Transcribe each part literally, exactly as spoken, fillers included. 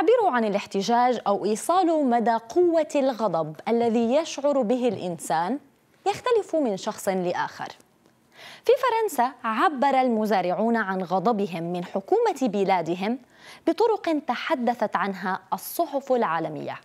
تعبيره عن الاحتجاج أو إيصاله مدى قوة الغضب الذي يشعر به الإنسان يختلف من شخص لآخر. في فرنسا عبر المزارعون عن غضبهم من حكومة بلادهم بطرق تحدثت عنها الصحف العالمية.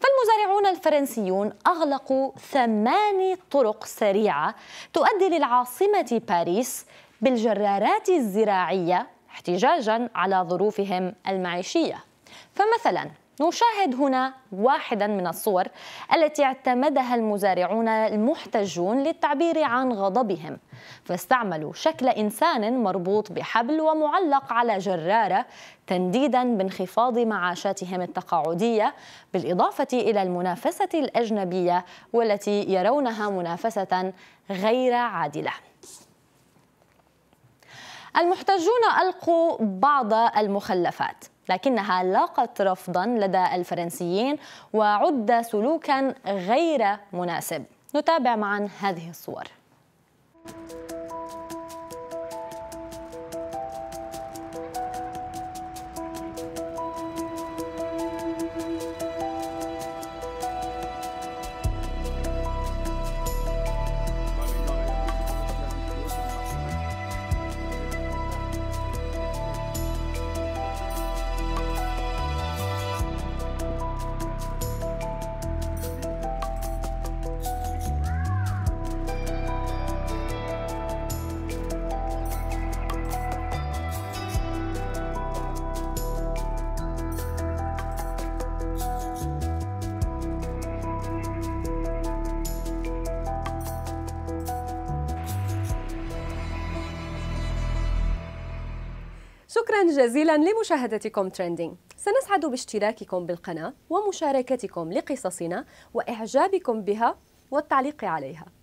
فالمزارعون الفرنسيون أغلقوا ثماني طرق سريعة تؤدي للعاصمة باريس بالجرارات الزراعية احتجاجاً على ظروفهم المعيشية. فمثلاً نشاهد هنا واحداً من الصور التي اعتمدها المزارعون المحتجون للتعبير عن غضبهم، فاستعملوا شكل إنسان مربوط بحبل ومعلق على جرارة تنديداً بانخفاض معاشاتهم التقاعدية، بالإضافة إلى المنافسة الأجنبية والتي يرونها منافسة غير عادلة. المحتجون ألقوا بعض المخلفات لكنها لاقت رفضا لدى الفرنسيين وعد سلوكا غير مناسب. نتابع معا هذه الصور. شكرا جزيلا لمشاهدتكم تريندينغ. سنسعد باشتراككم بالقناة ومشاركتكم لقصصنا وإعجابكم بها والتعليق عليها.